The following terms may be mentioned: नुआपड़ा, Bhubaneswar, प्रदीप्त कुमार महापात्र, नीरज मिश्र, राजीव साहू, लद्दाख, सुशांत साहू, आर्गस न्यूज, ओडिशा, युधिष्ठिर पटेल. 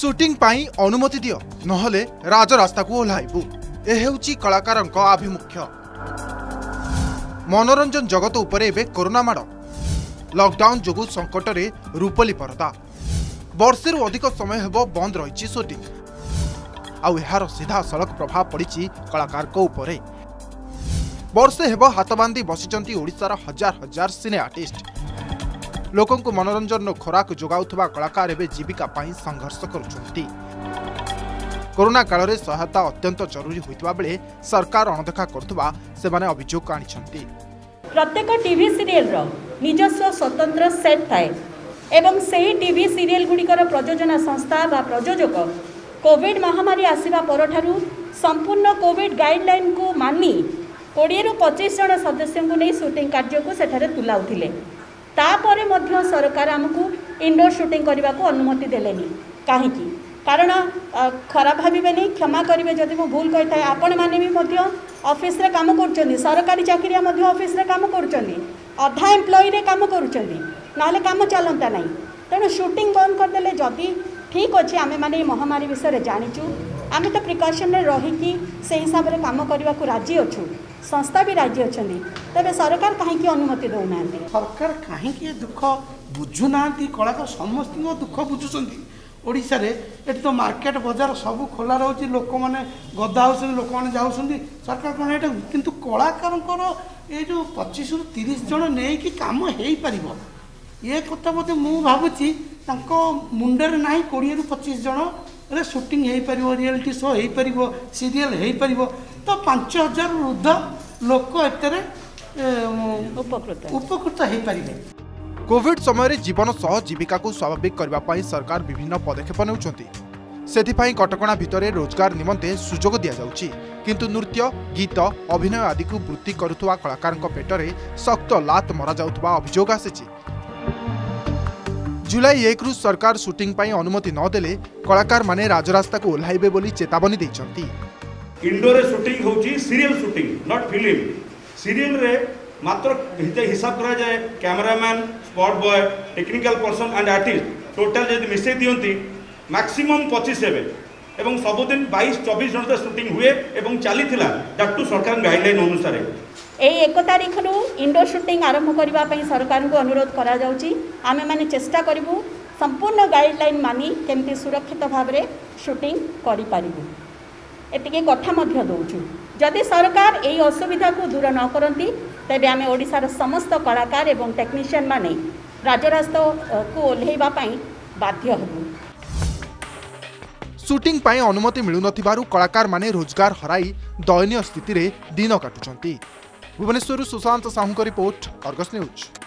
Suiting पाई अनुमति दियो नहले राजरास्ता को ओह्लाइबु। ए हेउची कलाकारंक आभिमुख्य। मनोरंजन जगत उपरे एबे कोरोना माड़। लॉकडाउन जोगु संकटरे रूपली परदा। वर्षेरु अधिक समय हेबो बंद रहिची सुटिंग। आउ एहार सीधा सड़क प्रभाव पड़िची कलाकारक उपरे। वर्षे हेब हातबांधी बसिचंती ओडिशार हजार हजार सिने आर्टिस्ट। लोकंकु मनोरंजन खोराक जोगाउथबा कलाकार एबे जीविका पाई संघर्ष करुचंती। कोरोना काल रे सहायता अत्यंत जरूरी होइतबा बेले सरकार अनदेखा करथबा से माने अभियोग आनिचंती। प्रत्येक टीवी सीरियल रो निजस्व स्वतंत्र सेट थाए एवं सेही टीवी सीरियल गुडीकर प्रयोजना संस्था बा प्रयोजक कोविड महामारी आसीबा परठारु संपूर्ण कोविड गाइडलाइन को मानी 20 ରୁ 25 जन सदस्य को नहीं सुटिंग कार्य को तुलाउथिले। तापरे मध्य सरकार आमको इंडोर सुटिंग करने को अनुमति देलेनी काहेकि कारण खराब भावेनि क्षमा करेंगे जदि मु भूल कही था। आपण माने भी मध्य ऑफिस रे काम कर सरकारी चाकरिया मध्य ऑफिस रे काम कर अधा एम्प्लॉय रे काम कर नाले काम चलता ना तेणु सुटिंग बंद करदेले जदि ठीक अच्छे आम मैंने महामारी विषय में जाचु आम तो प्रिकसन रहीकि से हिसाब से कम करने को राजी अच्छु संस्था भी राज्य अच्छा तेज सरकार कहीं अनुमति दौना सरकार कहीं दुख बुझुना कलाकार समस्त दुख बुझुंस तो मार्केट बजार सब खोला रोचे लोक मैंने गदा हो लोक मैंने जाऊँ सरकार कौन ये कि कलाकार ये जो 25 ରୁ 30 जन नहीं कम हो पार ये कथा बोलते मुझे भावुची मुंडर ना 20 ରୁ 25 जन रे सुटिंग हो पार रियलिटी शो हो पार सीरियल हो पार तो 5000 वृद्ध लोक उपकृत हो पारे। कोविड समय जीवन सह जीविका को स्वाभाविक करने सरकार विभिन्न पदक्षेप ने कटकणा भितर रोजगार निमंते सुजोग दि जाउछि किंतु नृत्य गीत अभिनय आदि को वृत्ति करुवा कलाकार पेटरे सख्त लात मरा जाउतबा अभियोग आसेछि। जुलाई 1 रु सरकार सुटिंग पाई अनुमति नदेले कलाकार माने राजरास्ता को ओह्लाइबे बोली चेतावनी दैछंती। इंडोर सुटिंग होची serial shooting not film serial रे मात्र हिसाब करा जाए cameraman spot boy technical person and artist total जदि मिसे दियंती मैक्सिमम 25 हेबे एवं सबदिन 22 ରୁ 24 जन सुटिंग हुए एवं चली थिला डाक्टू सरकार गाइडलाइन अनुसार 1 ତାରିଖରୁ इंडोर सुटिंग आरंभ करने सरकार को अनुरोध करा जाउची। आमे माने चेष्टा करूँ संपूर्ण गाइडलाइन मानी केमती सुरक्षित भाव में सुटिंग करके कथा दौचु। जदि सरकार यही असुविधा को दूर न करती तेबे आमे ओडिशार समस्त कलाकार एवं टेक्नीशियन माने राजरास्ता को ओल्हेइबा पाई बाध्य हेबु। सुटिंग पाई अनुमति मिलु नथिबारु कलाकार माने रोजगार हराई दयनीय स्थिति रे दिन काटुचंती। भुवनेश्वर सुशांत साहू का रिपोर्ट, आर्गस न्यूज।